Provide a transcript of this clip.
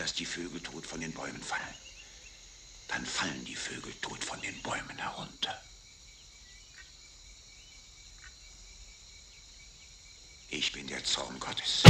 lass die Vögel tot von den Bäumen fallen. Dann fallen die Vögel tot von den Bäumen herunter. Ich bin der Zorn Gottes.